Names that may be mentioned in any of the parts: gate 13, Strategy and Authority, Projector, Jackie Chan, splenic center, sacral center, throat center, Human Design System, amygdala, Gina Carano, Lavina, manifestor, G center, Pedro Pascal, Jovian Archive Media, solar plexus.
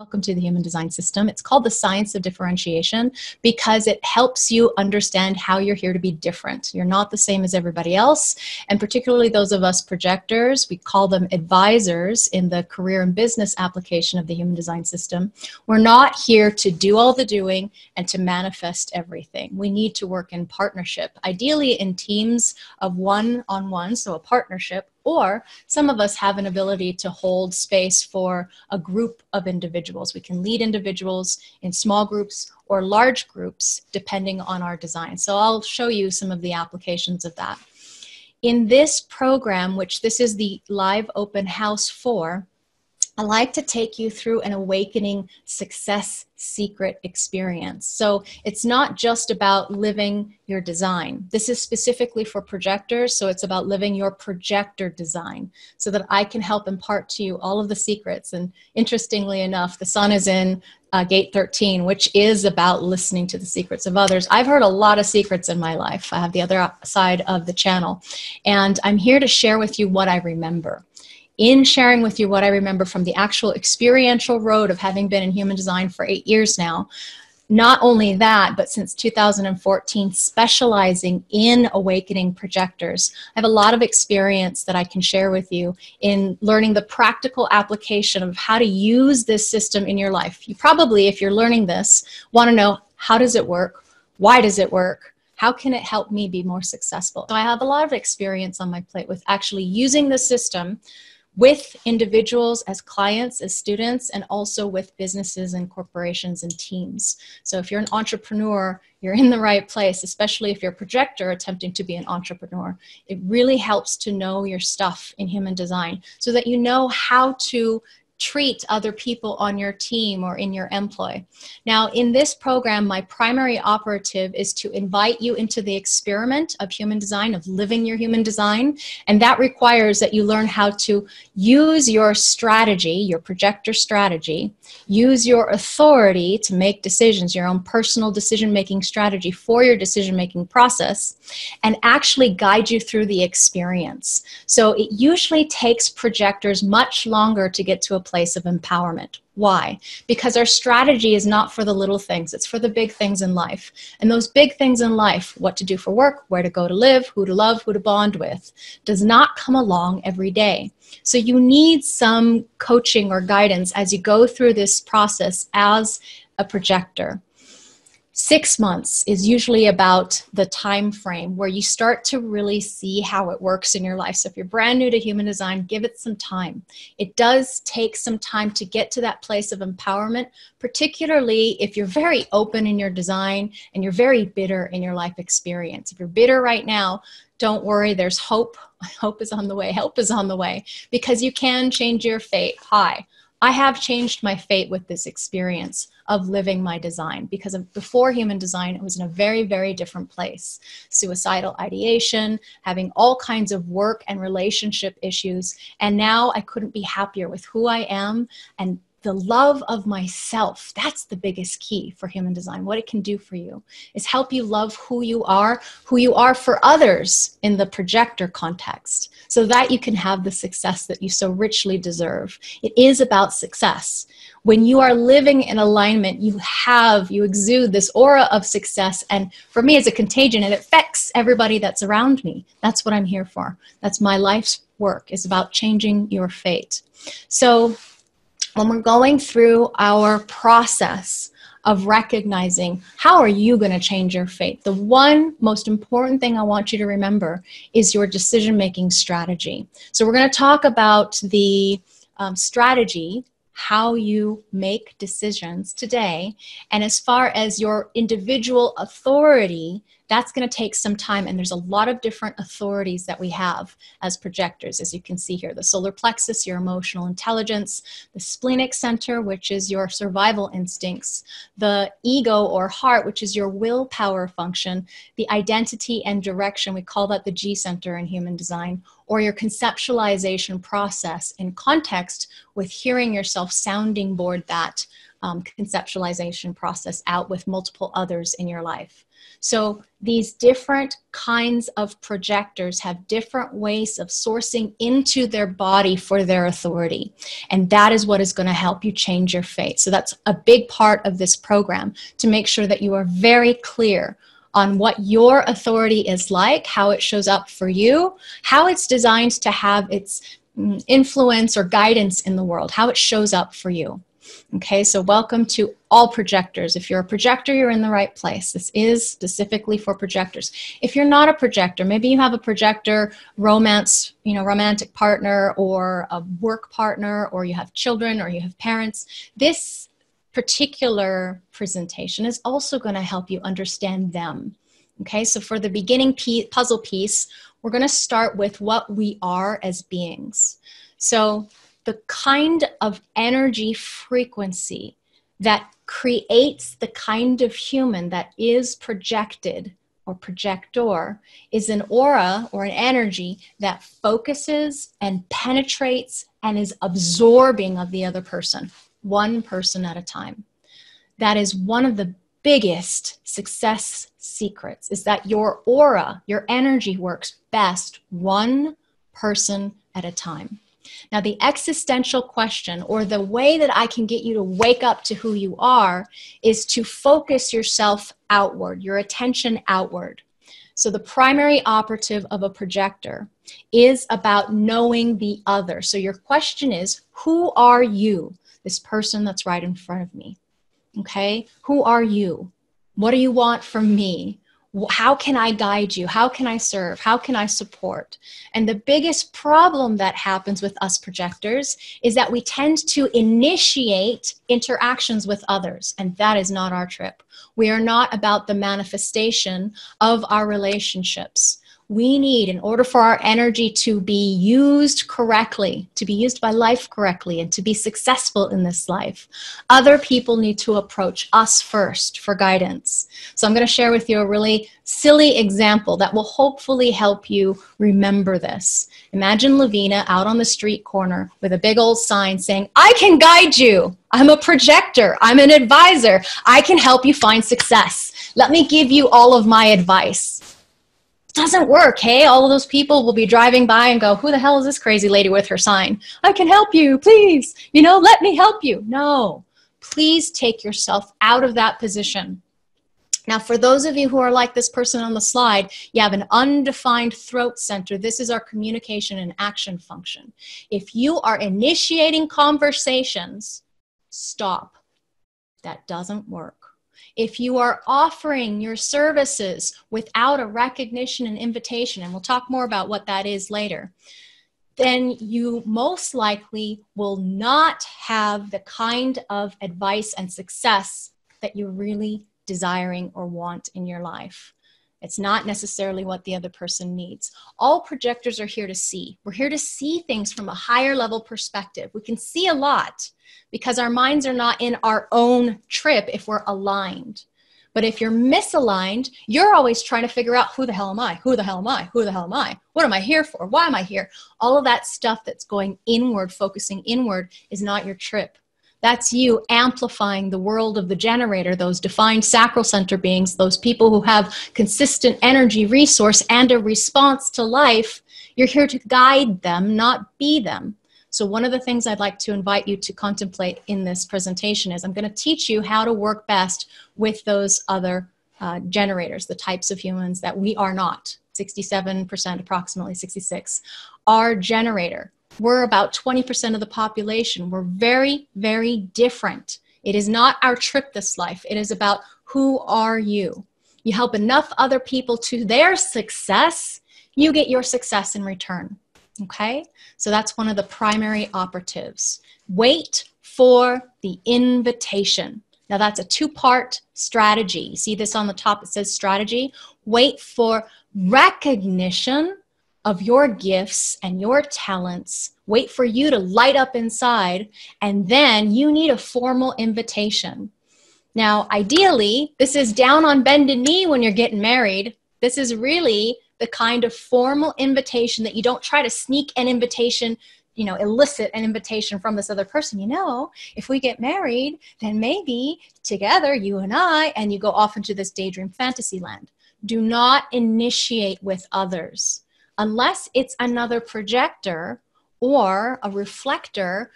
Welcome to the Human Design System. It's called the science of differentiation because it helps you understand how you're here to be different. You're not the same as everybody else. And particularly those of us projectors, we call them advisors in the career and business application of the Human Design System. We're not here to do all the doing and to manifest everything. We need to work in partnership, ideally in teams of one-on-one, so a partnership. Or some of us have an ability to hold space for a group of individuals. We can lead individuals in small groups or large groups, depending on our design. So I'll show you some of the applications of that. In this program, which this is the live open house for, I like to take you through an awakening success secret experience. So it's not just about living your design. This is specifically for projectors. So it's about living your projector design so that I can help impart to you all of the secrets. And interestingly enough, the sun is in gate 13, which is about listening to the secrets of others. I've heard a lot of secrets in my life. I have the other side of the channel, and I'm here to share with you what I remember. In sharing with you what I remember from the actual experiential road of having been in human design for 8 years now, not only that, but since 2014, specializing in awakening projectors, I have a lot of experience that I can share with you in learning the practical application of how to use this system in your life. You probably, if you're learning this, want to know, how does it work? Why does it work? How can it help me be more successful? So I have a lot of experience on my plate with actually using the system with individuals as clients, as students, and also with businesses and corporations and teams. So if you're an entrepreneur, you're in the right place, especially if you're a projector attempting to be an entrepreneur. It really helps to know your stuff in human design so that you know how to treat other people on your team or in your employ. Now, in this program, my primary operative is to invite you into the experiment of human design, of living your human design. And that requires that you learn how to use your strategy, your projector strategy, use your authority to make decisions, your own personal decision-making strategy for your decision-making process, and actually guide you through the experience. So it usually takes projectors much longer to get to a place of empowerment. Why? Because our strategy is not for the little things, it's for the big things in life. And those big things in life, what to do for work, where to go to live, who to love, who to bond with, does not come along every day. So you need some coaching or guidance as you go through this process as a projector. 6 months is usually about the time frame where you start to really see how it works in your life. So if you're brand new to human design, give it some time. It does take some time to get to that place of empowerment, particularly if you're very open in your design and you're very bitter in your life experience. If you're bitter right now, don't worry, there's hope. Hope is on the way. Help is on the way, because you can change your fate. Hi, I have changed my fate with this experience of living my design, because before human design, it was in a very, very different place. Suicidal ideation, having all kinds of work and relationship issues. And now I couldn't be happier with who I am and the love of myself. That's the biggest key for human design. What it can do for you is help you love who you are for others in the projector context, so that you can have the success that you so richly deserve. It is about success. When you are living in alignment, you exude this aura of success. And for me, it's a contagion, and it affects everybody that's around me. That's what I'm here for. That's my life's work, is about changing your fate. So when we're going through our process of recognizing, how are you going to change your fate? The one most important thing I want you to remember is your decision-making strategy. So we're going to talk about the strategy, how you make decisions today. And as far as your individual authority, that's going to take some time. And there's a lot of different authorities that we have as projectors, as you can see here. The solar plexus, your emotional intelligence, the splenic center, which is your survival instincts, the ego or heart, which is your willpower function, the identity and direction, we call that the G center in human design, or your conceptualization process in context with hearing yourself sounding board that conceptualization process out with multiple others in your life. So these different kinds of projectors have different ways of sourcing into their body for their authority. And that is what is going to help you change your fate. So that's a big part of this program, to make sure that you are very clear on what your authority is like, how it shows up for you, how it's designed to have its influence or guidance in the world, how it shows up for you. Okay, so welcome to all projectors. If you're a projector, you're in the right place. This is specifically for projectors. If you're not a projector, maybe you have a projector romance, romantic partner or a work partner, or you have children or you have parents. This particular presentation is also going to help you understand them. Okay, so for the beginning puzzle piece, we're going to start with what we are as beings. So the kind of energy frequency that creates the kind of human that is projected or projector is an aura or an energy that focuses and penetrates and is absorbing of the other person, one person at a time. That is one of the biggest success secrets, is that your aura, your energy works best one person at a time. Now, the existential question, or the way that I can get you to wake up to who you are, is to focus yourself outward, your attention outward. So the primary operative of a projector is about knowing the other. So your question is, who are you? This person that's right in front of me. Okay, who are you? What do you want from me? How can I guide you? How can I serve? How can I support? And the biggest problem that happens with us projectors is that we tend to initiate interactions with others, and that is not our trip. We are not about the manifestation of our relationships. We need, in order for our energy to be used correctly, to be used by life correctly, and to be successful in this life, other people need to approach us first for guidance. So I'm going to share with you a really silly example that will hopefully help you remember this. Imagine Lavina out on the street corner with a big old sign saying, "I can guide you. I'm a projector. I'm an advisor. I can help you find success. Let me give you all of my advice." Doesn't work, hey? All of those people will be driving by and go, who the hell is this crazy lady with her sign? I can help you, please. Let me help you. No, please take yourself out of that position. Now, for those of you who are like this person on the slide, you have an undefined throat center. This is our communication and action function. If you are initiating conversations, stop. That doesn't work. If you are offering your services without a recognition and invitation, and we'll talk more about what that is later, then you most likely will not have the kind of advice and success that you're really desiring or want in your life. It's not necessarily what the other person needs. All projectors are here to see. We're here to see things from a higher level perspective. We can see a lot because our minds are not in our own trip if we're aligned. But if you're misaligned, you're always trying to figure out, who the hell am I? Who the hell am I? Who the hell am I? What am I here for? Why am I here? All of that stuff that's going inward, focusing inward, is not your trip. That's you amplifying the world of the generator, those defined sacral center beings, those people who have consistent energy resource and a response to life. You're here to guide them, not be them. So one of the things I'd like to invite you to contemplate in this presentation is I'm going to teach you how to work best with those other generators, the types of humans that we are not. 67%, approximately 66%, are generator. We're about 20% of the population. We're very, very different. It is not our trip this life. It is about, who are you? You help enough other people to their success, you get your success in return. Okay? So that's one of the primary operatives. Wait for the invitation. Now that's a two-part strategy. You see this on the top, it says strategy. Wait for recognition of your gifts and your talents. Wait for you to light up inside, and then you need a formal invitation. Now, ideally, this is down on bended knee when you're getting married. This is really the kind of formal invitation that you don't try to sneak an invitation you know, elicit an invitation from this other person, you know, if we get married, then maybe together, you and I, and you go off into this daydream fantasy land. Do not initiate with others unless it's another projector or a reflector.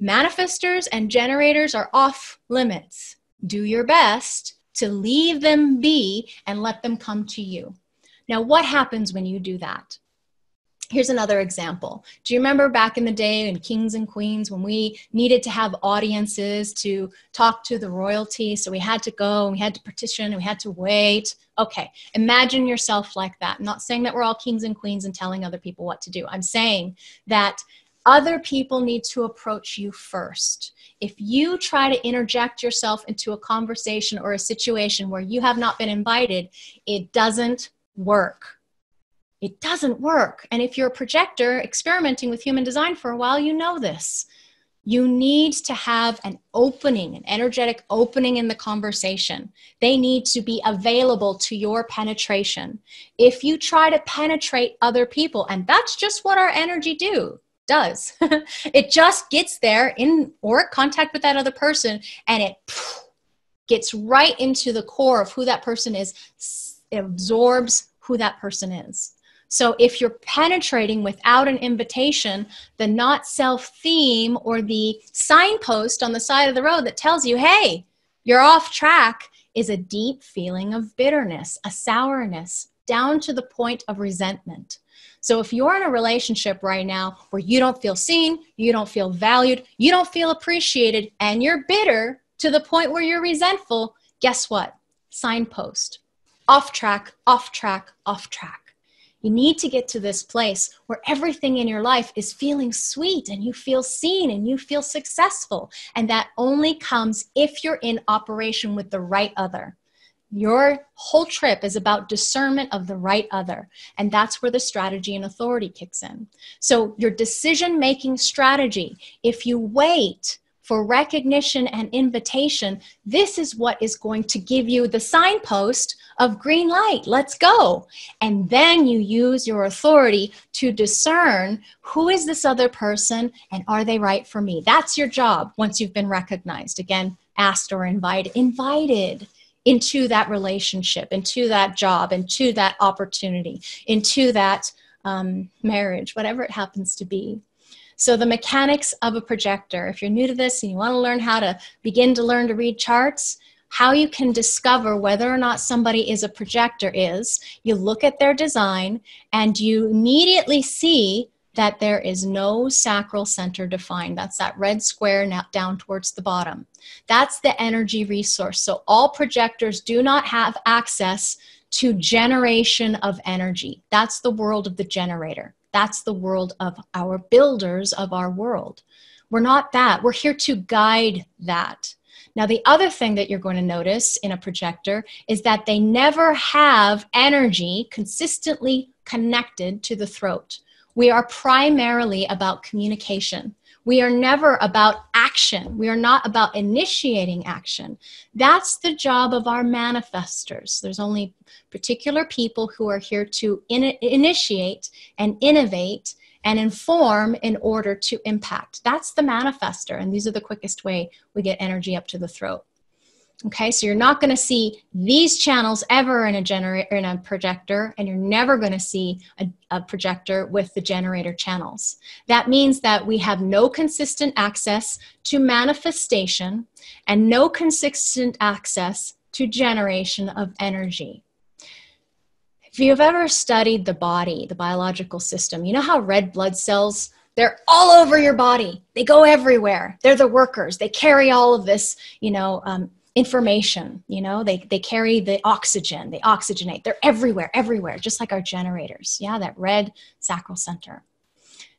Manifestors and generators are off limits. Do your best to leave them be and let them come to you. Now, what happens when you do that? Here's another example. Do you remember back in the day in Kings and Queens when we needed to have audiences to talk to the royalty? So we had to go and we had to petition and we had to wait. Okay, imagine yourself like that. I'm not saying that we're all kings and queens and telling other people what to do. I'm saying that other people need to approach you first. If you try to interject yourself into a conversation or a situation where you have not been invited, it doesn't work. It doesn't work. And if you're a projector experimenting with human design for a while, you know this. You need to have an opening, an energetic opening in the conversation. They need to be available to your penetration. If you try to penetrate other people, and that's just what our energy does. It just gets there in auric contact with that other person, and it gets right into the core of who that person is. It absorbs who that person is. So if you're penetrating without an invitation, the not self theme or the signpost on the side of the road that tells you, hey, you're off track, is a deep feeling of bitterness, a sourness, down to the point of resentment. So if you're in a relationship right now where you don't feel seen, you don't feel valued, you don't feel appreciated, and you're bitter to the point where you're resentful, guess what? Signpost. Off track, off track, off track. You need to get to this place where everything in your life is feeling sweet and you feel seen and you feel successful. And that only comes if you're in operation with the right other. Your whole trip is about discernment of the right other. And that's where the strategy and authority kicks in. So your decision-making strategy, if you wait for recognition and invitation, this is what is going to give you the signpost of green light, let's go. And then you use your authority to discern who is this other person and are they right for me? That's your job once you've been recognized. Again, asked or invited into that relationship, into that job, into that opportunity, into that marriage, whatever it happens to be. So the mechanics of a projector, if you're new to this and you want to learn how to begin to learn to read charts, how you can discover whether or not somebody is a projector is you look at their design and you immediately see that there is no sacral center defined. That's that red square now down towards the bottom. That's the energy resource. So all projectors do not have access to generation of energy. That's the world of the generator. That's the world of our builders of our world. We're not that. We're here to guide that. Now, the other thing that you're going to notice in a projector is that they never have energy consistently connected to the throat. We are primarily about communication. We are never about action. We are not about initiating action. That's the job of our manifestors. There's only particular people who are here to initiate and innovate and inform in order to impact. That's the manifestor. And these are the quickest way we get energy up to the throat. Okay, so you're not going to see these channels ever in a generator, in a projector, and you're never going to see a projector with the generator channels. That means that we have no consistent access to manifestation and no consistent access to generation of energy. If you've ever studied the body, the biological system, you know how red blood cells, they're all over your body. They go everywhere. They're the workers. They carry all of this, you know, information, you know, they carry the oxygen, they oxygenate, they're everywhere, everywhere, just like our generators. Yeah, that red sacral center.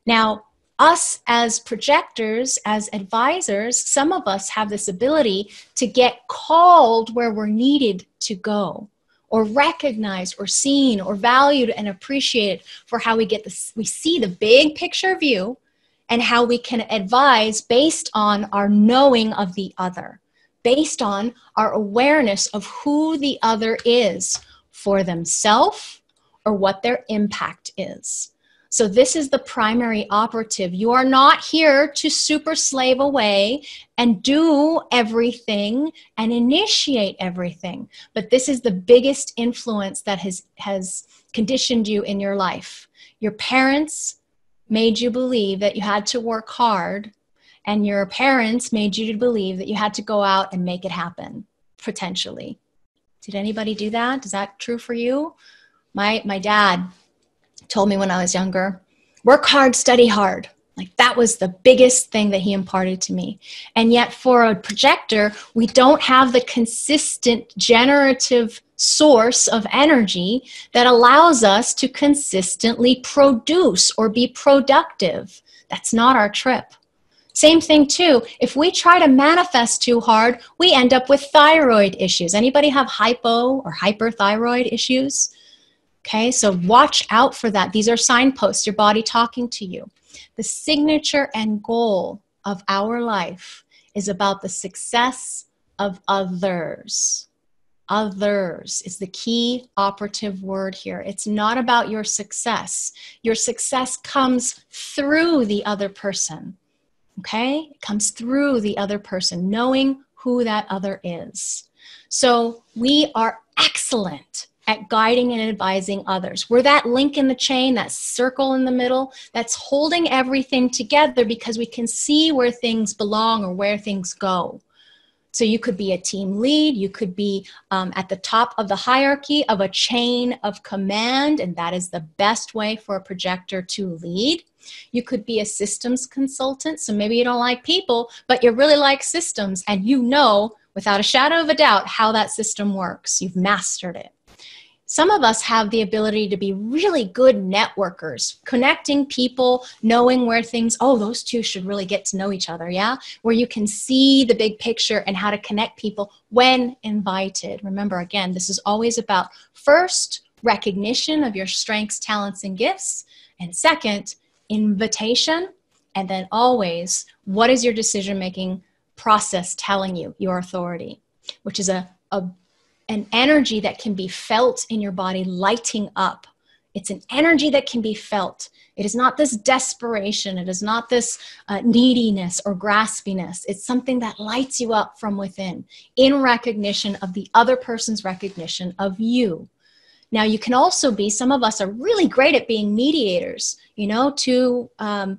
Now, us as projectors, as advisors, some of us have this ability to get called where we're needed to go, or recognized or seen or valued and appreciated for how we get this. We see the big picture view and how we can advise based on our knowing of the other, based on our awareness of who the other is for themselves or what their impact is. So this is the primary operative. You are not here to super slave away and do everything and initiate everything. But this is the biggest influence that has conditioned you in your life. Your parents made you believe that you had to work hard, and your parents made you to believe that you had to go out and make it happen, potentially. Did anybody do that? Is that true for you? My dad told me when I was younger, work hard, study hard. Like, that was the biggest thing that he imparted to me. And yet for a projector, we don't have the consistent generative source of energy that allows us to consistently produce or be productive. That's not our trip. Same thing too, if we try to manifest too hard, we end up with thyroid issues. Anybody have hypo or hyperthyroid issues? Okay, so watch out for that. These are signposts, your body talking to you. The signature and goal of our life is about the success of others. Others is the key operative word here. It's not about your success. Your success comes through the other person. Okay, it comes through the other person, knowing who that other is. So we are excellent at guiding and advising others. We're that link in the chain, that circle in the middle, that's holding everything together because we can see where things belong or where things go. So you could be a team lead, you could be at the top of the hierarchy of a chain of command, and that is the best way for a projector to lead. You could be a systems consultant, so maybe you don't like people, but you really like systems, and you know without a shadow of a doubt how that system works. You've mastered it. Some of us have the ability to be really good networkers, connecting people, knowing where things, oh, those two should really get to know each other, yeah? Where you can see the big picture and how to connect people when invited. Remember, again, this is always about first, recognition of your strengths, talents, and gifts, and second, invitation, and then always, what is your decision-making process telling you, your authority, which is an energy that can be felt in your body lighting up. It's an energy that can be felt. It is not this desperation. It is not this neediness or graspiness. It's something that lights you up from within in recognition of the other person's recognition of you. Now, you can also be, some of us are really great at being mediators, you know, to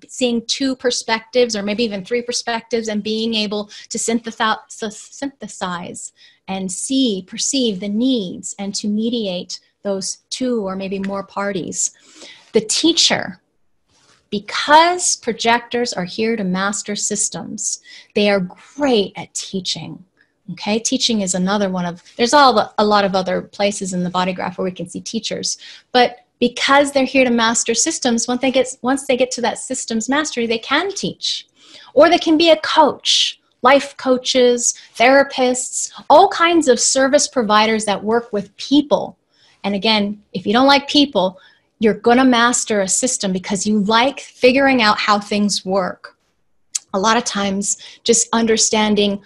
seeing two perspectives or maybe even three perspectives and being able to synthesize and see, perceive the needs and to mediate those two or maybe more parties. The teacher, because projectors are here to master systems, they are great at teaching. Okay, teaching is another one of, there's a lot of other places in the body graph where we can see teachers, but because they're here to master systems, once they get to that systems mastery, they can teach, or they can be a coach, life coaches, therapists, all kinds of service providers that work with people. And again, if you don't like people, you're gonna master a system because you like figuring out how things work. A lot of times just understanding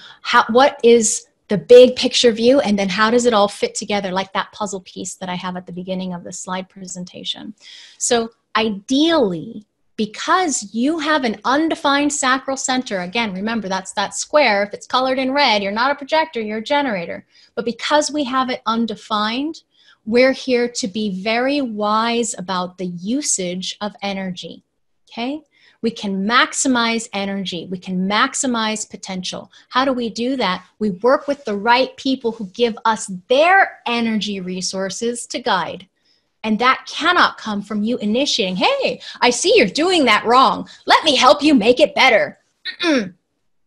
what is the big picture view and then how does it all fit together, like that puzzle piece that I have at the beginning of the slide presentation. So ideally, because you have an undefined sacral center, again, remember that's that square. If it's colored in red, you're not a projector, you're a generator. But because we have it undefined, we're here to be very wise about the usage of energy, okay? We can maximize energy. We can maximize potential. How do we do that? We work with the right people who give us their energy resources to guide. And that cannot come from you initiating, hey, I see you're doing that wrong. Let me help you make it better.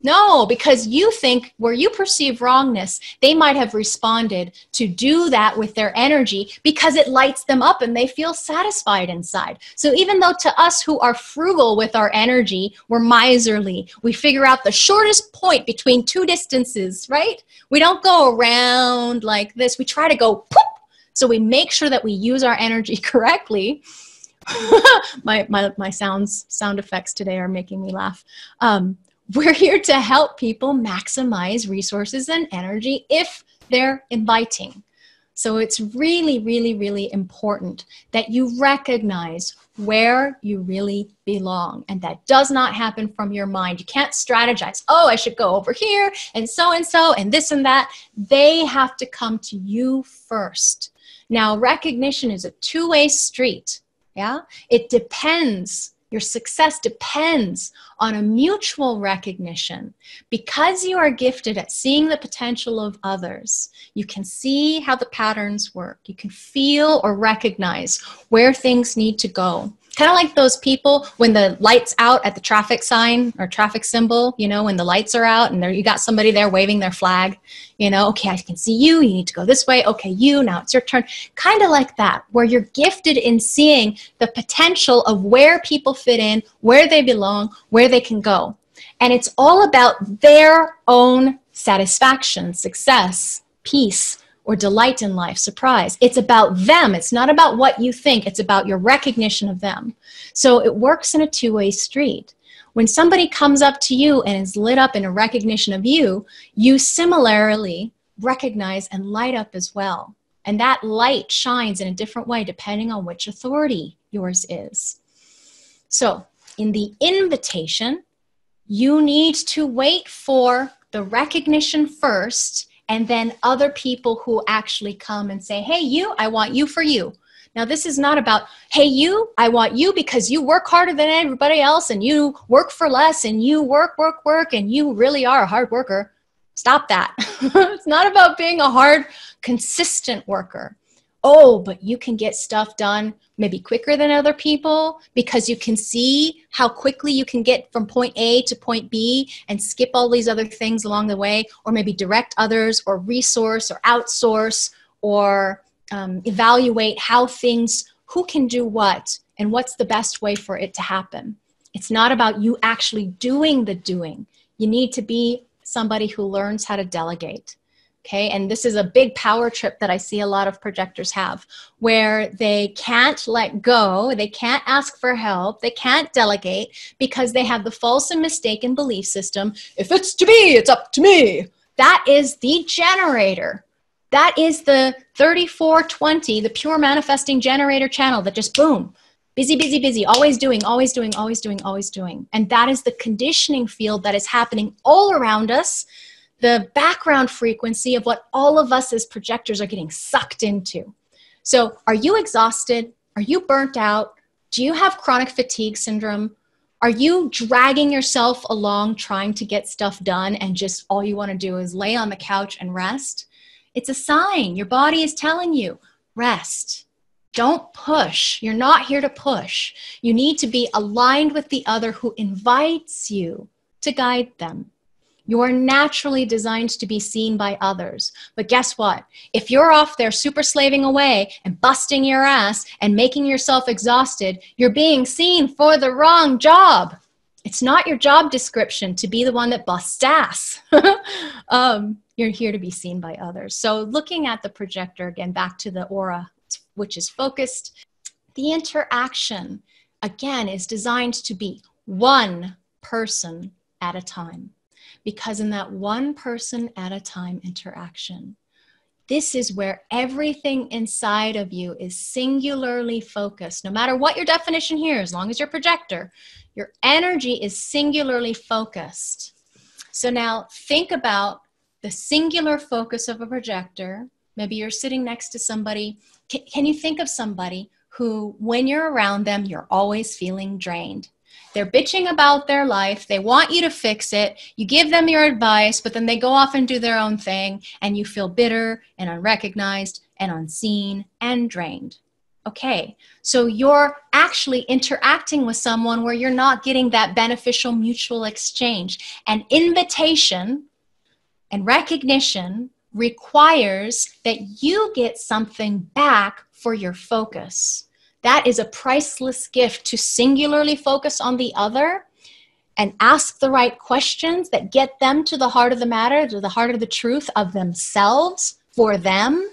No, because you think where you perceive wrongness, they might have responded to do that with their energy because it lights them up and they feel satisfied inside. So even though to us who are frugal with our energy, we're miserly, we figure out the shortest point between two distances, right? We don't go around like this. We try to go poop. So we make sure that we use our energy correctly. my sound effects today are making me laugh. We're here to help people maximize resources and energy if they're inviting. So it's really, really, really important that you recognize where you really belong. And that does not happen from your mind. You can't strategize, oh, I should go over here and so and this and that. They have to come to you first. Now, recognition is a two-way street. Yeah, it depends. Your success depends on a mutual recognition. Because you are gifted at seeing the potential of others, you can see how the patterns work. You can feel or recognize where things need to go. Kind of like those people when the light's out at the traffic sign or traffic symbol, you know, when the lights are out and there, you got somebody there waving their flag, you know, okay, I can see you, you need to go this way, okay, you, now it's your turn. Kind of like that, where you're gifted in seeing the potential of where people fit in, where they belong, where they can go. And it's all about their own satisfaction, success, peace, or delight in life, surprise. It's about them. It's not about what you think. It's about your recognition of them. So it works in a two-way street. When somebody comes up to you and is lit up in a recognition of you, you similarly recognize and light up as well. And that light shines in a different way depending on which authority yours is. So in the invitation, you need to wait for the recognition first, and then other people who actually come and say, hey, you, I want you for you. Now, this is not about, hey, you, I want you because you work harder than everybody else and you work for less and you work, and you really are a hard worker. Stop that. It's not about being a hard, consistent worker. Oh, but you can get stuff done maybe quicker than other people because you can see how quickly you can get from point A to point B and skip all these other things along the way, or maybe direct others or resource or outsource or evaluate how things, who can do what and what's the best way for it to happen. It's not about you actually doing the doing. You need to be somebody who learns how to delegate. Okay, and this is a big power trip that I see a lot of projectors have, where they can't let go, they can't ask for help, they can't delegate because they have the false and mistaken belief system. If it's to me, it's up to me. That is the generator. That is the 3420, the pure manifesting generator channel that just boom, busy, busy, busy, always doing, always doing, always doing, always doing. And that is the conditioning field that is happening all around us. The background frequency of what all of us as projectors are getting sucked into. So are you exhausted? Are you burnt out? Do you have chronic fatigue syndrome? Are you dragging yourself along trying to get stuff done and just all you want to do is lay on the couch and rest? It's a sign. Your body is telling you, rest. Don't push. You're not here to push. You need to be aligned with the other who invites you to guide them. You're naturally designed to be seen by others. But guess what? If you're off there super slaving away and busting your ass and making yourself exhausted, you're being seen for the wrong job. It's not your job description to be the one that busts ass. You're here to be seen by others. So looking at the projector, again, back to the aura, which is focused, the interaction, again, is designed to be one person at a time. Because in that one person at a time interaction, this is where everything inside of you is singularly focused. No matter what your definition here, as long as you're a projector, your energy is singularly focused. So now think about the singular focus of a projector. Maybe you're sitting next to somebody. Can you think of somebody who, when you're around them, you're always feeling drained? They're bitching about their life. They want you to fix it. You give them your advice, but then they go off and do their own thing, and you feel bitter and unrecognized and unseen and drained. Okay, so you're actually interacting with someone where you're not getting that beneficial mutual exchange. And invitation and recognition requires that you get something back for your focus. That is a priceless gift to singularly focus on the other and ask the right questions that get them to the heart of the matter, to the heart of the truth of themselves, for them.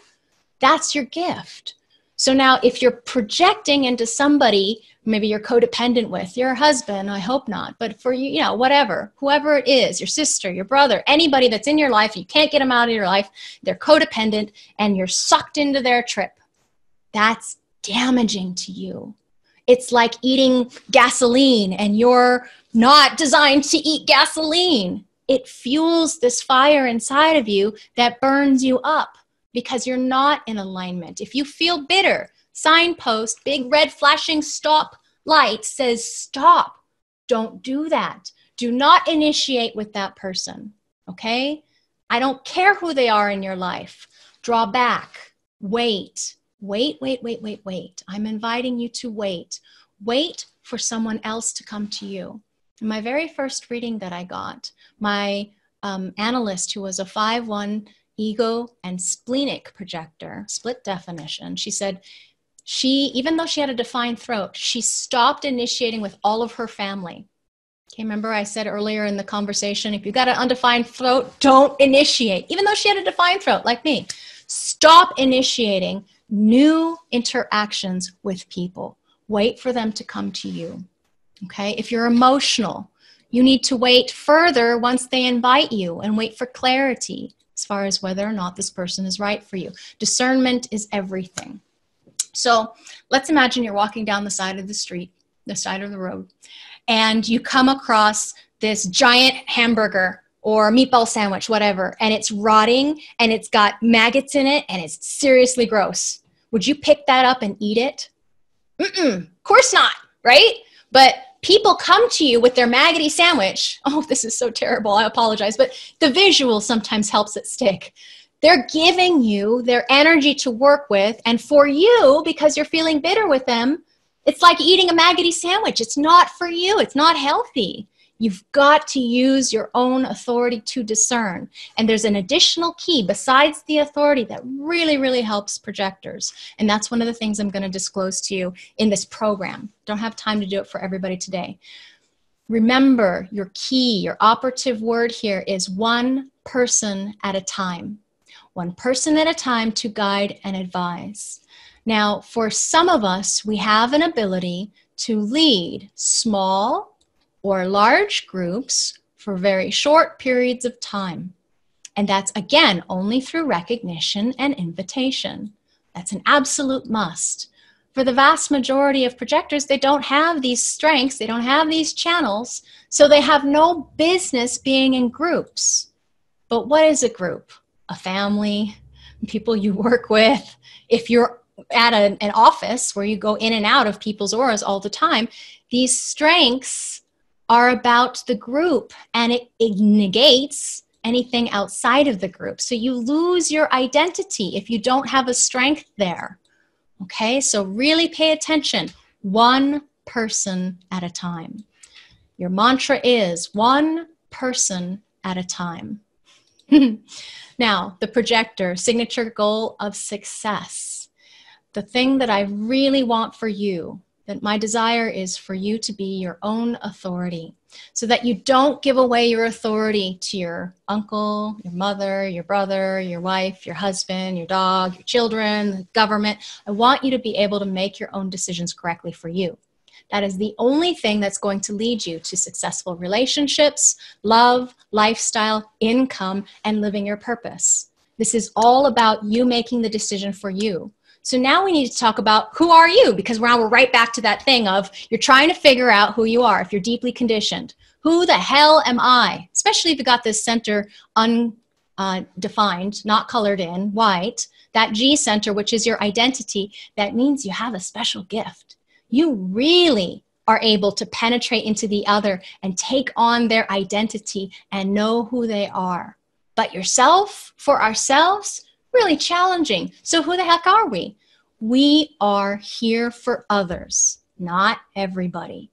That's your gift. So now if you're projecting into somebody, maybe you're codependent with your husband, I hope not, but for you, you know, whatever, whoever it is, your sister, your brother, anybody that's in your life, you can't get them out of your life, they're codependent and you're sucked into their trip. That's damaging to you. It's like eating gasoline and you're not designed to eat gasoline. It fuels this fire inside of you that burns you up because you're not in alignment. If you feel bitter, signpost, big red flashing stop light says stop. Don't do that. Do not initiate with that person, okay? I don't care who they are in your life. Draw back. Wait. Wait, wait, wait, wait, wait. I'm inviting you to wait. Wait for someone else to come to you. In my very first reading that I got, my analyst, who was a 5-1 ego and splenic projector, split definition, she said she, even though she had a defined throat, she stopped initiating with all of her family. Okay, remember I said earlier in the conversation, if you got an undefined throat, don't initiate. Even though she had a defined throat like me, stop initiating new interactions with people. Wait for them to come to you. Okay, if you're emotional, you need to wait further once they invite you and wait for clarity as far as whether or not this person is right for you. Discernment is everything. So let's imagine you're walking down the side of the street, the side of the road, and you come across this giant hamburger or meatball sandwich, whatever, and it's rotting and it's got maggots in it and it's seriously gross. Would you pick that up and eat it? Mm-mm, of course not, right? But people come to you with their maggoty sandwich. Oh, this is so terrible. I apologize. But the visual sometimes helps it stick. They're giving you their energy to work with. And for you, because you're feeling bitter with them, it's like eating a maggoty sandwich. It's not for you. It's not healthy. You've got to use your own authority to discern. And there's an additional key besides the authority that really, really helps projectors. And that's one of the things I'm going to disclose to you in this program. Don't have time to do it for everybody today. Remember, your key, your operative word here is one person at a time. One person at a time to guide and advise. Now, for some of us, we have an ability to lead small or large groups for very short periods of time. And that's, again, only through recognition and invitation. That's an absolute must. For the vast majority of projectors, they don't have these strengths, they don't have these channels, so they have no business being in groups. But what is a group? A family, people you work with. If you're at an office where you go in and out of people's auras all the time, these strengths are about the group, and it negates anything outside of the group. So you lose your identity if you don't have a strength there. Okay, so really pay attention. One person at a time. Your mantra is one person at a time. Now, the projector, signature goal of success. The thing that I really want for you, that my desire is for you to be your own authority so that you don't give away your authority to your uncle, your mother, your brother, your wife, your husband, your dog, your children, the government. I want you to be able to make your own decisions correctly for you. That is the only thing that's going to lead you to successful relationships, love, lifestyle, income, and living your purpose. This is all about you making the decision for you. So now we need to talk about who are you, because now we're right back to that thing of you're trying to figure out who you are if you're deeply conditioned. Who the hell am I? Especially if you got this center undefined, not colored in, white, that G center, which is your identity, that means you have a special gift. You really are able to penetrate into the other and take on their identity and know who they are. But yourself, for ourselves, really challenging. So who the heck are we? We are here for others, not everybody.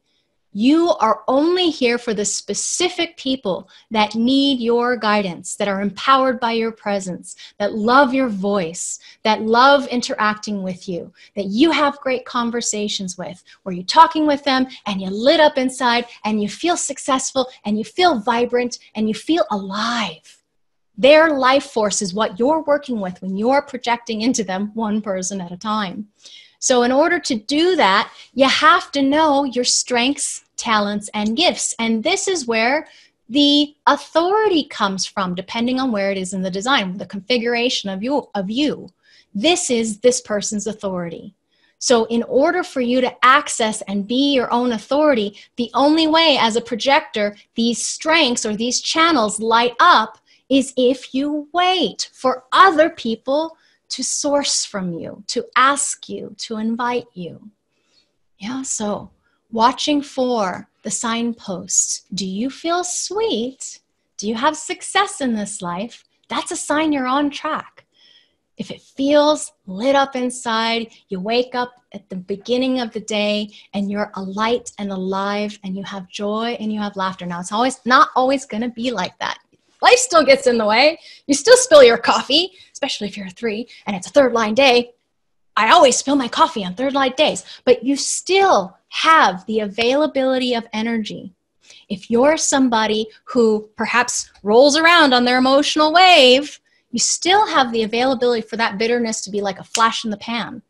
You are only here for the specific people that need your guidance, that are empowered by your presence, that love your voice, that love interacting with you, that you have great conversations with, where you're talking with them and you lit up inside and you feel successful and you feel vibrant and you feel alive. Their life force is what you're working with when you're projecting into them one person at a time. So in order to do that, you have to know your strengths, talents, and gifts. And this is where the authority comes from, depending on where it is in the design, the configuration of you. This is this person's authority. So in order for you to access and be your own authority, the only way as a projector these strengths or these channels light up is if you wait for other people to source from you, to ask you, to invite you. Yeah, so watching for the signposts. Do you feel sweet? Do you have success in this life? That's a sign you're on track. If it feels lit up inside, you wake up at the beginning of the day and you're alight and alive and you have joy and you have laughter. Now, it's always not always going to be like that. Life still gets in the way. You still spill your coffee, especially if you're a three and it's a third line day. I always spill my coffee on third line days, but you still have the availability of energy. If you're somebody who perhaps rolls around on their emotional wave, you still have the availability for that bitterness to be like a flash in the pan,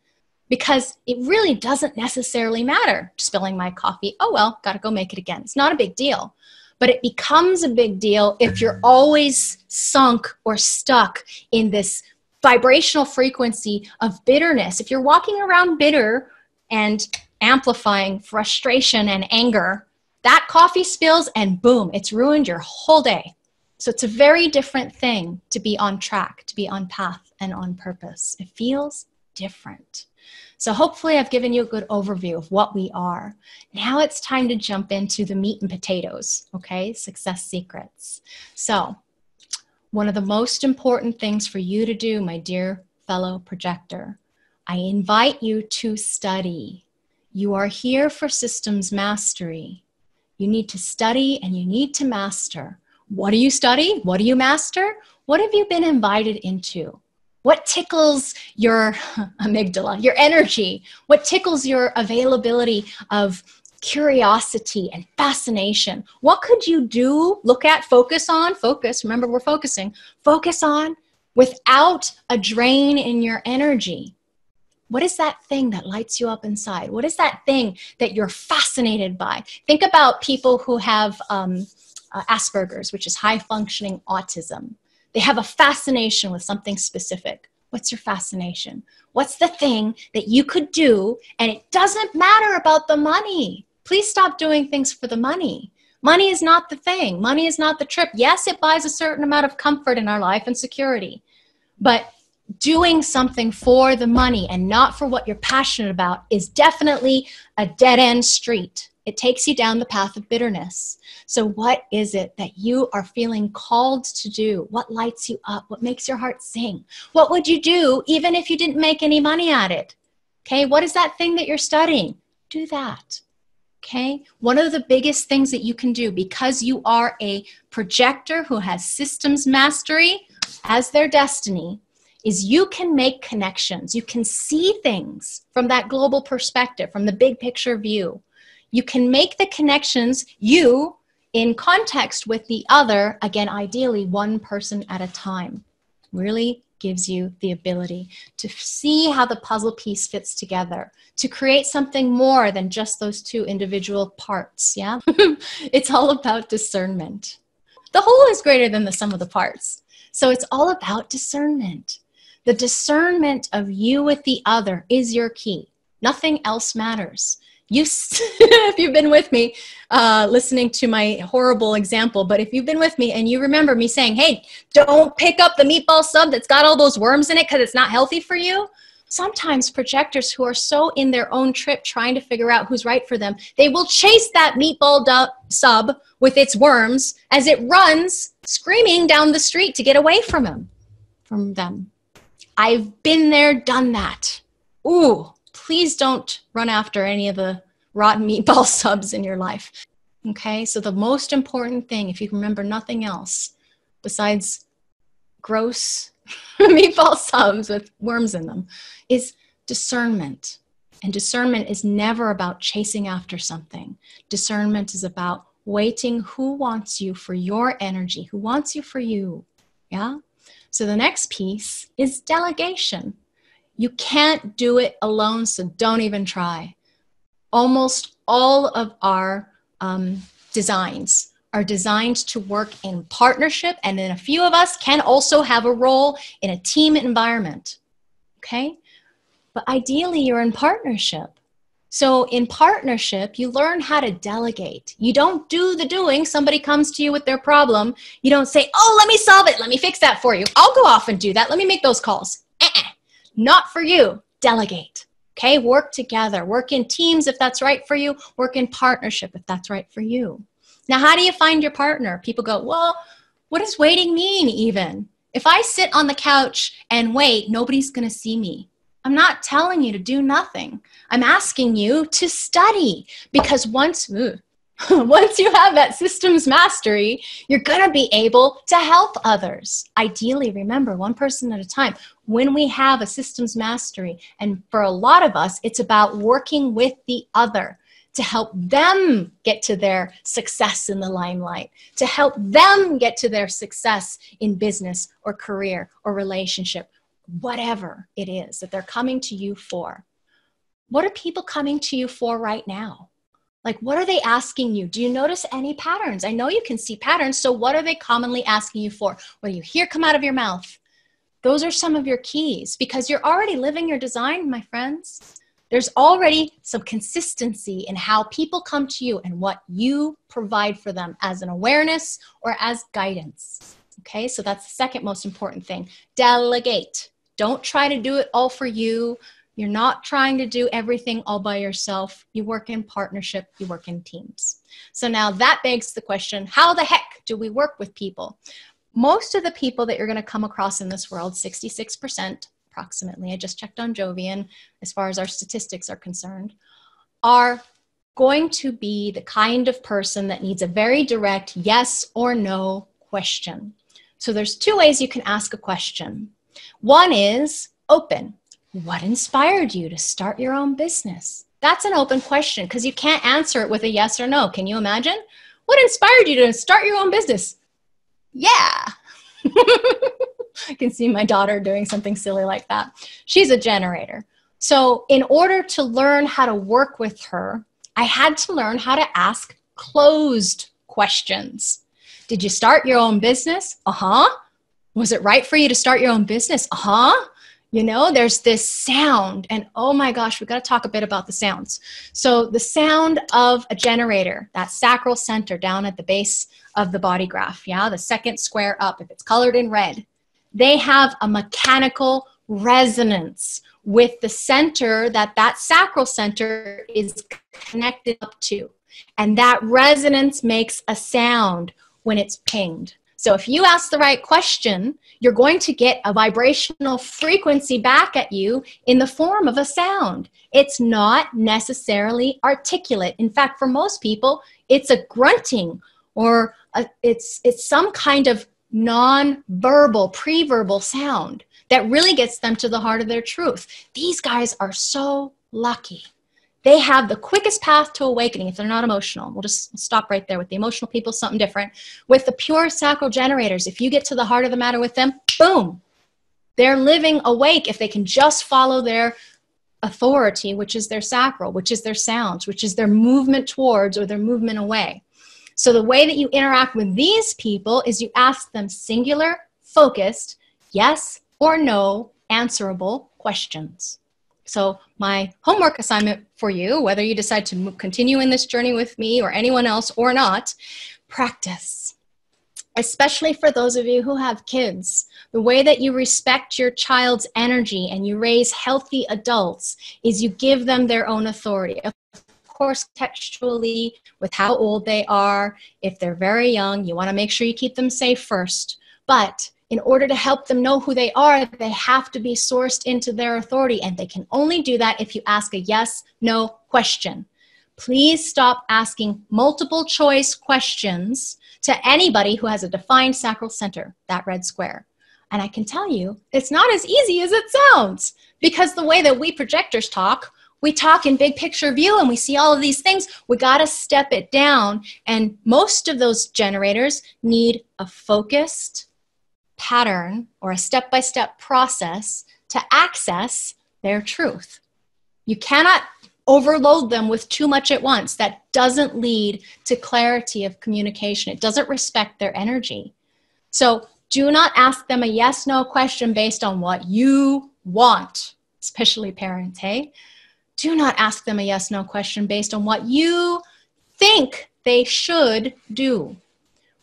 because it really doesn't necessarily matter. Spilling my coffee, oh well, gotta go make it again. It's not a big deal. But it becomes a big deal if you're always sunk or stuck in this vibrational frequency of bitterness. If you're walking around bitter and amplifying frustration and anger, that coffee spills and boom, it's ruined your whole day. So it's a very different thing to be on track, to be on path and on purpose. It feels different. So hopefully I've given you a good overview of what we are. Now it's time to jump into the meat and potatoes, okay? Success secrets. So one of the most important things for you to do, my dear fellow projector, I invite you to study. You are here for systems mastery. You need to study and you need to master. What do you study? What do you master? What have you been invited into? What tickles your amygdala, your energy? What tickles your availability of curiosity and fascination? What could you do, look at, focus on, focus, remember we're focusing, focus on without a drain in your energy? What is that thing that lights you up inside? What is that thing that you're fascinated by? Think about people who have Asperger's, which is high-functioning autism. They have a fascination with something specific. What's your fascination? What's the thing that you could do? And it doesn't matter about the money. Please stop doing things for the money. Money is not the thing. Money is not the trip. Yes, it buys a certain amount of comfort in our life and security. But doing something for the money and not for what you're passionate about is definitely a dead-end street. It takes you down the path of bitterness. So what is it that you are feeling called to do? What lights you up? What makes your heart sing? What would you do even if you didn't make any money at it? Okay, what is that thing that you're studying? Do that. Okay, one of the biggest things that you can do, because you are a projector who has systems mastery as their destiny, is you can make connections. You can see things from that global perspective, from the big picture view. You can make the connections, you, in context with the other, again, ideally one person at a time. Really gives you the ability to see how the puzzle piece fits together, to create something more than just those two individual parts, yeah? It's all about discernment. The whole is greater than the sum of the parts. So it's all about discernment. The discernment of you with the other is your key. Nothing else matters. If you've been with me listening to my horrible example, but if you've been with me and you remember me saying, hey, don't pick up the meatball sub that's got all those worms in it because it's not healthy for you. Sometimes projectors who are so in their own trip trying to figure out who's right for them, they will chase that meatball sub with its worms as it runs screaming down the street to get away from him, from them. I've been there, done that. Ooh. Please don't run after any of the rotten meatball subs in your life. Okay, so the most important thing, if you remember nothing else, besides gross meatball subs with worms in them, is discernment. And discernment is never about chasing after something. Discernment is about waiting who wants you for your energy, who wants you for you, yeah? So the next piece is delegation. You can't do it alone, so don't even try. Almost all of our designs are designed to work in partnership, and then a few of us can also have a role in a team environment, okay? But ideally, you're in partnership. So in partnership, you learn how to delegate. You don't do the doing. Somebody comes to you with their problem. You don't say, oh, let me solve it. Let me fix that for you. I'll go off and do that. Let me make those calls. Not for you. Delegate. Okay, work together. Work in teams if that's right for you. Work in partnership if that's right for you. Now, how do you find your partner? People go, well, what does waiting mean even? If I sit on the couch and wait, nobody's going to see me. I'm not telling you to do nothing. I'm asking you to study, because once you have that systems mastery, you're going to be able to help others. Ideally, remember, one person at a time. When we have a systems mastery, and for a lot of us, it's about working with the other to help them get to their success in the limelight, to help them get to their success in business or career or relationship, whatever it is that they're coming to you for. What are people coming to you for right now? Like, what are they asking you? Do you notice any patterns? I know you can see patterns, so what are they commonly asking you for? What do you hear come out of your mouth? Those are some of your keys, because you're already living your design, my friends. There's already some consistency in how people come to you and what you provide for them as an awareness or as guidance. Okay, so that's the second most important thing. Delegate. Don't try to do it all for you. You're not trying to do everything all by yourself. You work in partnership. You work in teams. So now that begs the question, how the heck do we work with people? Most of the people that you're going to come across in this world, 66% approximately, I just checked on Jovian as far as our statistics are concerned, are going to be the kind of person that needs a very direct yes or no question. So there's two ways you can ask a question. One is open. What inspired you to start your own business? That's an open question, because you can't answer it with a yes or no. Can you imagine? What inspired you to start your own business? Yeah. I can see my daughter doing something silly like that. She's a generator. So in order to learn how to work with her, I had to learn how to ask closed questions. Did you start your own business? Uh-huh. Was it right for you to start your own business? Uh-huh. You know, there's this sound, and oh my gosh, we've got to talk a bit about the sounds. So the sound of a generator, that sacral center down at the base of the body graph, yeah, the second square up, if it's colored in red, they have a mechanical resonance with the center that sacral center is connected up to. And that resonance makes a sound when it's pinged. So if you ask the right question, you're going to get a vibrational frequency back at you in the form of a sound. It's not necessarily articulate. In fact, for most people, it's a grunting, or it's some kind of non-verbal, pre-verbal sound that really gets them to the heart of their truth. These guys are so lucky. They have the quickest path to awakening if they're not emotional. We'll just stop right there with the emotional people, something different. With the pure sacral generators, if you get to the heart of the matter with them, boom, they're living awake if they can just follow their authority, which is their sacral, which is their sounds, which is their movement towards or their movement away. So the way that you interact with these people is you ask them singular, focused, yes or no answerable questions. So my homework assignment for you, whether you decide to continue in this journey with me or anyone else or not, practice. Especially for those of you who have kids, the way that you respect your child's energy and you raise healthy adults is you give them their own authority. Of course, textually, with how old they are. If they're very young, you want to make sure you keep them safe first. But in order to help them know who they are, they have to be sourced into their authority. And they can only do that if you ask a yes, no question. Please stop asking multiple choice questions to anybody who has a defined sacral center, that red square. And I can tell you, it's not as easy as it sounds, because the way that we projectors talk, we talk in big picture view and we see all of these things. We got to step it down. And most of those generators need a focused pattern or a step-by-step process to access their truth. You cannot overload them with too much at once. That doesn't lead to clarity of communication. It doesn't respect their energy. So do not ask them a yes, no question based on what you want. especially parents, hey? Do not ask them a yes/no question based on what you think they should do.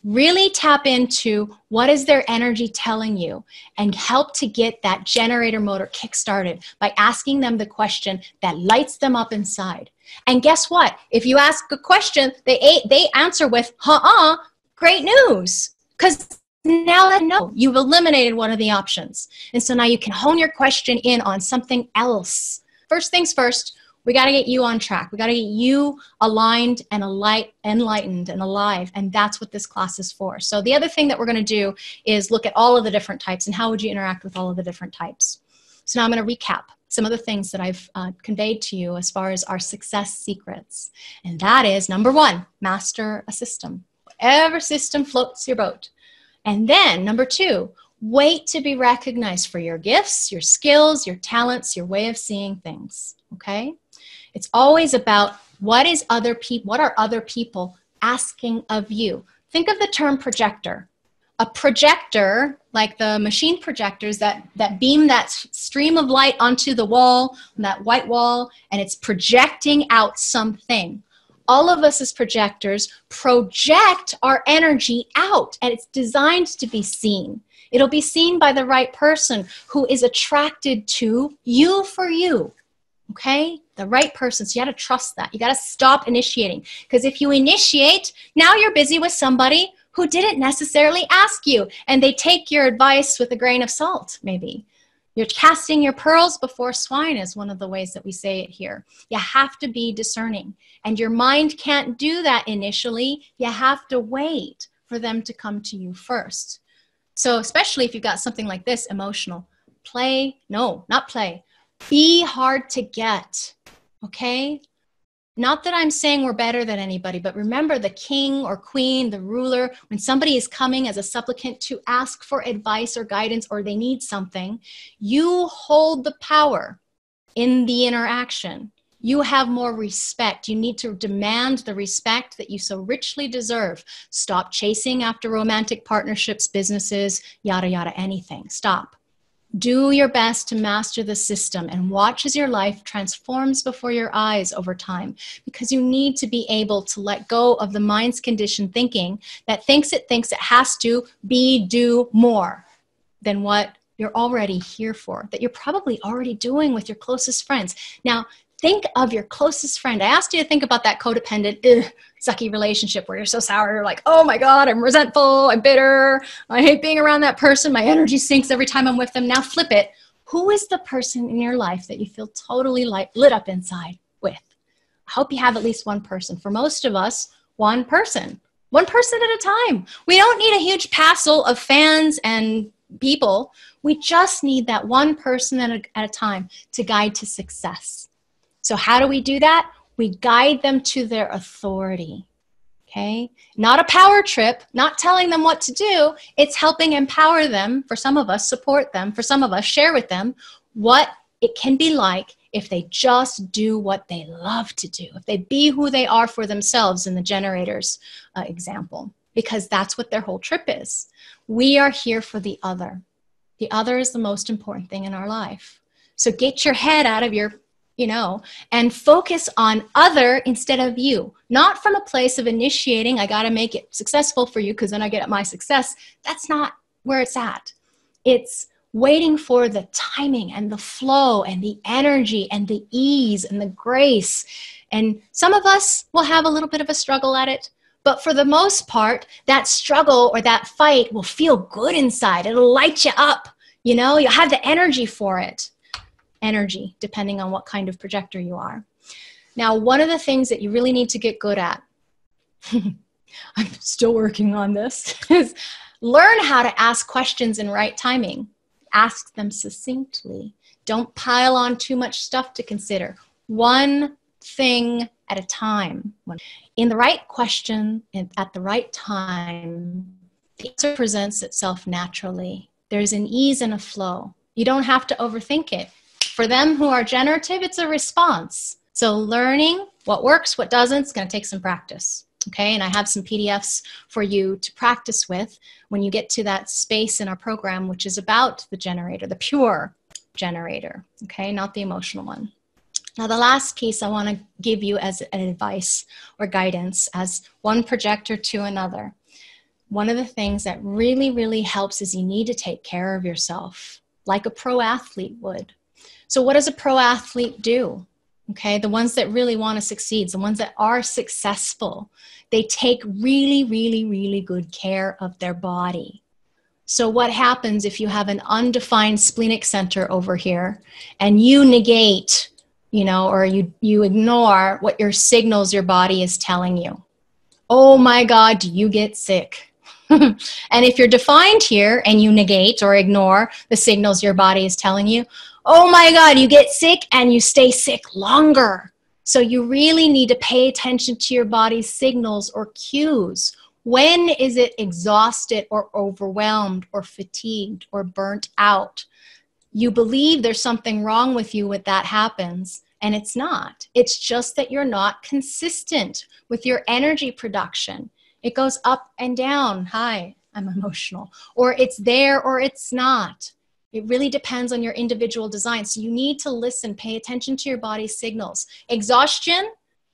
Really tap into what is their energy telling you and help to get that generator motor kickstarted by asking them the question that lights them up inside. And guess what? If you ask a question, they answer with, uh-uh, great news. Because now they know you've eliminated one of the options. And so now you can hone your question in on something else. First things first, we got to get you on track. We got to get you aligned and enlightened and alive. And that's what this class is for. So the other thing that we're going to do is look at all of the different types and how would you interact with all of the different types. So now I'm going to recap some of the things that I've conveyed to you as far as our success secrets. And that is, number one, master a system. Whatever system floats your boat. And then number two, wait to be recognized for your gifts, your skills, your talents, your way of seeing things. Okay? It's always about what are other people asking of you? Think of the term projector. A projector, like the machine projectors that beam that stream of light onto the wall, that white wall, and it's projecting out something. All of us as projectors project our energy out, and it's designed to be seen. It'll be seen by the right person who is attracted to you for you. Okay? The right person. So you got to trust that. You got to stop initiating. Because if you initiate, now you're busy with somebody who didn't necessarily ask you. And they take your advice with a grain of salt, maybe. You're casting your pearls before swine is one of the ways that we say it here. You have to be discerning. And your mind can't do that initially. You have to wait for them to come to you first. So especially if you've got something like this, emotional. Be hard to get, okay? Not that I'm saying we're better than anybody, but remember the king or queen, the ruler, when somebody is coming as a supplicant to ask for advice or guidance or they need something, you hold the power in the interaction. You have more respect. You need to demand the respect that you so richly deserve. Stop chasing after romantic partnerships, businesses, yada, yada, anything. Stop. Do your best to master the system and watch as your life transforms before your eyes over time, because you need to be able to let go of the mind's conditioned thinking that thinks it has to be do more than what you're already here for, that you're probably already doing with your closest friends. Now, think of your closest friend. I asked you to think about that codependent, sucky relationship where you're so sour. You're like, oh my God, I'm resentful. I'm bitter. I hate being around that person. My energy sinks every time I'm with them. Now flip it. Who is the person in your life that you feel totally lit up inside with? I hope you have at least one person. For most of us, one person. One person at a time. We don't need a huge passel of fans and people. We just need that one person at a time to guide to success. So how do we do that? We guide them to their authority, okay? Not a power trip, not telling them what to do. It's helping empower them, for some of us, support them, for some of us, share with them what it can be like if they just do what they love to do, if they be who they are for themselves in the generator's example, because that's what their whole trip is. We are here for the other. The other is the most important thing in our life. So get your head out of your and focus on other instead of you, not from a place of initiating. I got to make it successful for you because then I get my success. That's not where it's at. It's waiting for the timing and the flow and the energy and the ease and the grace. And some of us will have a little bit of a struggle at it, but for the most part, that struggle or that fight will feel good inside. It'll light you up. You know, you'll have the energy for it. Energy, depending on what kind of projector you are. Now, one of the things that you really need to get good at, I'm still working on this, is learn how to ask questions in right timing. Ask them succinctly. Don't pile on too much stuff to consider. One thing at a time. In the right question and at the right time, the answer presents itself naturally. There's an ease and a flow. You don't have to overthink it. For them who are generative, it's a response. So learning what works, what doesn't, is going to take some practice. Okay, and I have some PDFs for you to practice with when you get to that space in our program, which is about the generator, the pure generator, okay? Not the emotional one. Now, the last piece I want to give you as an advice or guidance as one projector to another. One of the things that really, really helps is you need to take care of yourself like a pro athlete would. So what does a pro athlete do? Okay, the ones that really want to succeed, the ones that are successful, they take really, really, really good care of their body. So what happens if you have an undefined splenic center over here and you negate, you know, or you ignore what your signals your body is telling you? Oh my God, do you get sick? And if you're defined here and you negate or ignore the signals your body is telling you, oh my God, you get sick and you stay sick longer. So you really need to pay attention to your body's signals or cues. When is it exhausted or overwhelmed or fatigued or burnt out? You believe there's something wrong with you when that happens, and it's not. It's just that you're not consistent with your energy production. It goes up and down. Hi, I'm emotional. Or it's there or it's not. It really depends on your individual design. So you need to listen, pay attention to your body's signals. Exhaustion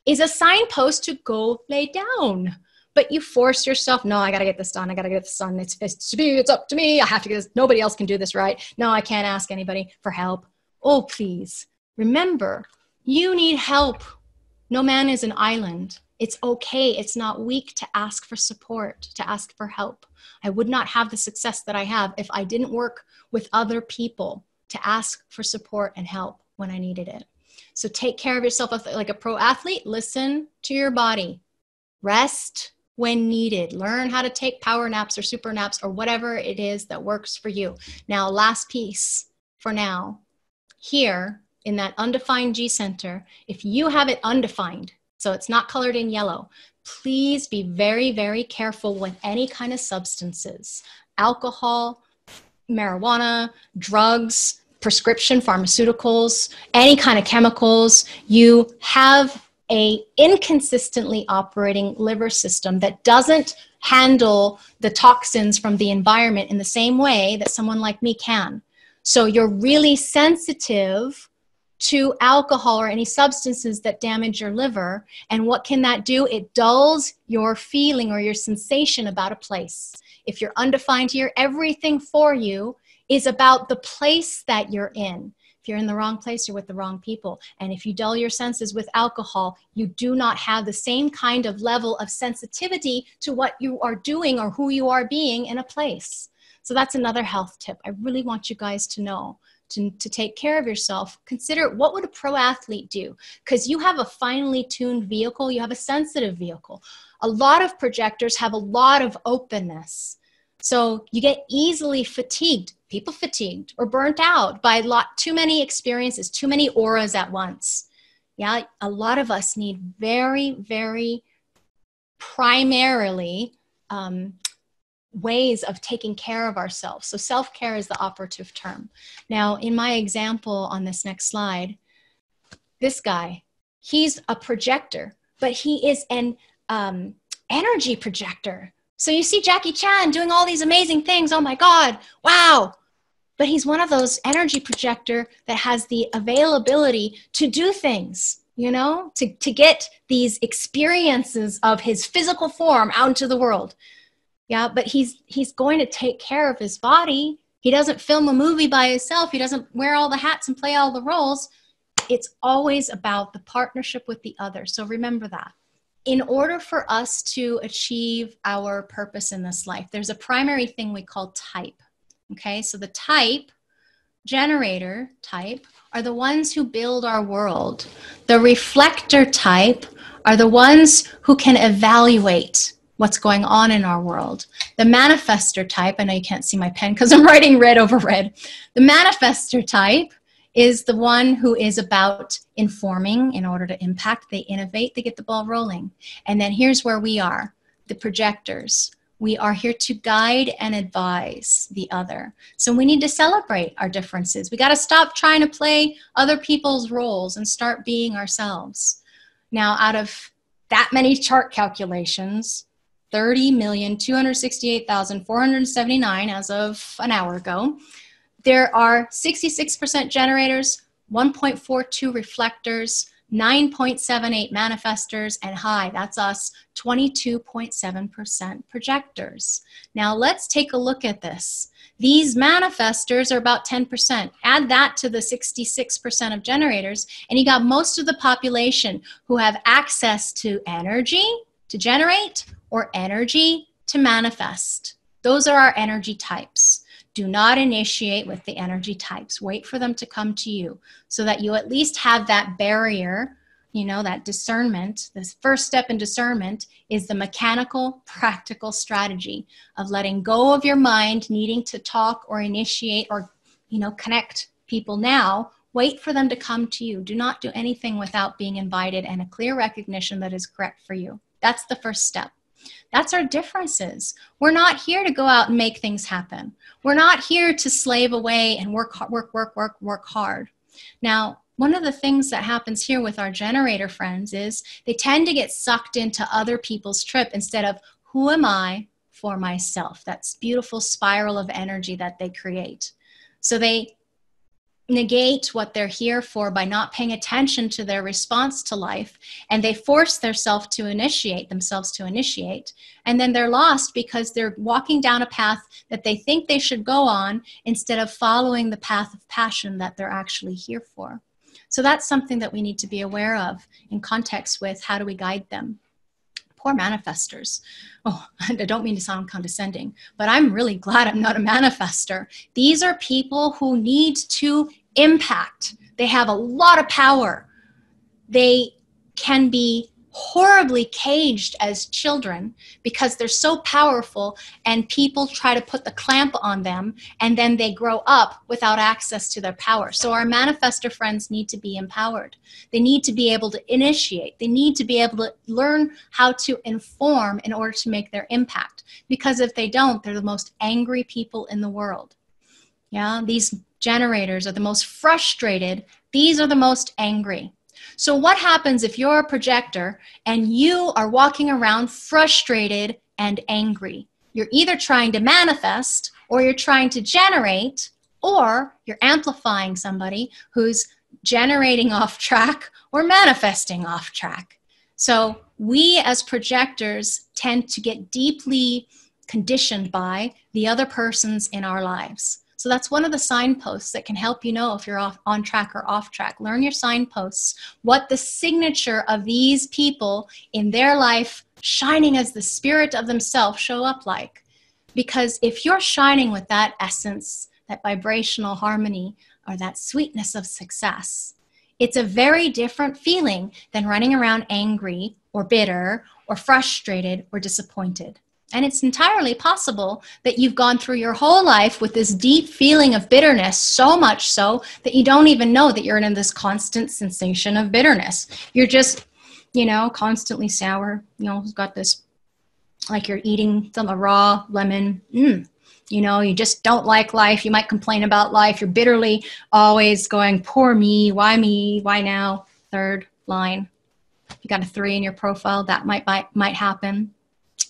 is a signpost to go lay down. But you force yourself, no, I got to get this done. I got to get this done. It's up to me. I have to get this. Nobody else can do this, right? No, I can't ask anybody for help. Oh, please. Remember, you need help. No man is an island. It's okay. It's not weak to ask for support, to ask for help. I would not have the success that I have if I didn't work with other people to ask for support and help when I needed it. So take care of yourself like a pro athlete. Listen to your body. Rest when needed. Learn how to take power naps or super naps or whatever it is that works for you. Now, last piece for now. Here in that undefined G center, if you have it undefined, so it's not colored in yellow, please be very, very careful with any kind of substances, alcohol, marijuana, drugs, prescription pharmaceuticals, any kind of chemicals. You have an inconsistently operating liver system that doesn't handle the toxins from the environment in the same way that someone like me can. So you're really sensitive to alcohol or any substances that damage your liver. And what can that do? It dulls your feeling or your sensation about a place. If you're undefined here, everything for you is about the place that you're in. If you're in the wrong place, you're with the wrong people. And if you dull your senses with alcohol, you do not have the same kind of level of sensitivity to what you are doing or who you are being in a place. So that's another health tip. I really want you guys to know. To take care of yourself, consider what would a pro athlete do? Because you have a finely tuned vehicle, you have a sensitive vehicle. A lot of projectors have a lot of openness. So you get easily fatigued, people fatigued or burnt out by too many experiences, too many auras at once. Yeah, a lot of us need very, very primarily ways of taking care of ourselves. So self-care is the operative term. Now, in my example on this next slide, this guy, he's a projector, but he is an energy projector. So you see Jackie Chan doing all these amazing things. Oh my God, wow. But he's one of those energy projector that has the availability to do things, you know, to get these experiences of his physical form out into the world. Yeah, but he's going to take care of his body. He doesn't film a movie by himself. He doesn't wear all the hats and play all the roles. It's always about the partnership with the other. So remember that. In order for us to achieve our purpose in this life, there's a primary thing we call type. Okay, so the type, generator type, are the ones who build our world. The reflector type are the ones who can evaluate what's going on in our world. The manifestor type, I know you can't see my pen because I'm writing red over red. The manifestor type is the one who is about informing in order to impact. They innovate, they get the ball rolling. And then here's where we are, the projectors. We are here to guide and advise the other. So we need to celebrate our differences. We got to stop trying to play other people's roles and start being ourselves. Now, out of that many chart calculations, 30,268,479 as of an hour ago. There are 66% generators, 1.42 reflectors, 9.78 manifestors, and hi, that's us, 22.7% projectors. Now let's take a look at this. These manifestors are about 10%. Add that to the 66% of generators, and you got most of the population who have access to energy to generate or energy to manifest. Those are our energy types. Do not initiate with the energy types. Wait for them to come to you so that you at least have that barrier, you know, that discernment. This first step in discernment is the mechanical, practical strategy of letting go of your mind, needing to talk or initiate or, you know, connect people now. Wait for them to come to you. Do not do anything without being invited and a clear recognition that is correct for you. That's the first step. That's our differences. We're not here to go out and make things happen. We're not here to slave away and work hard. Now, one of the things that happens here with our generator friends is they tend to get sucked into other people's trip instead of who am I for myself? That's beautiful spiral of energy that they create. So they negate what they're here for by not paying attention to their response to life, and they force themselves to initiate, and then they're lost because they're walking down a path that they think they should go on instead of following the path of passion that they're actually here for. So that's something that we need to be aware of in context with how do we guide them. Poor manifestors. Oh, I don't mean to sound condescending, but I'm really glad I'm not a manifester. These are people who need to impact. They have a lot of power. They can be horribly caged as children because they're so powerful and people try to put the clamp on them and then they grow up without access to their power. So our manifestor friends need to be empowered. They need to be able to initiate. They need to be able to learn how to inform in order to make their impact, because if they don't, they're the most angry people in the world. Yeah, these generators are the most frustrated. These are the most angry. So what happens if you're a projector and you are walking around frustrated and angry? You're either trying to manifest or you're trying to generate, or you're amplifying somebody who's generating off track or manifesting off track. So we as projectors tend to get deeply conditioned by the other persons in our lives. So that's one of the signposts that can help you know if you're on track or off track. Learn your signposts, what the signature of these people in their life shining as the spirit of themselves show up like. Because if you're shining with that essence, that vibrational harmony, or that sweetness of success, it's a very different feeling than running around angry or bitter or frustrated or disappointed. And it's entirely possible that you've gone through your whole life with this deep feeling of bitterness, so much so that you don't even know that you're in this constant sensation of bitterness. You're just, you know, constantly sour. You know, got this, like you're eating some raw lemon. You know, you just don't like life. You might complain about life. You're bitterly always going, poor me? Why now? Third line. You got a 3 in your profile. That might happen.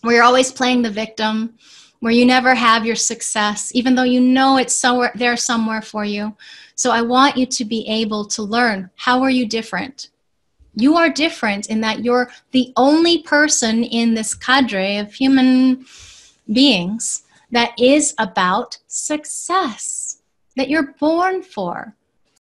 Where you're always playing the victim, where you never have your success, even though you know it's somewhere for you. So I want you to be able to learn, how are you different? You are different in that you're the only person in this cadre of human beings that is about success, that you're born for.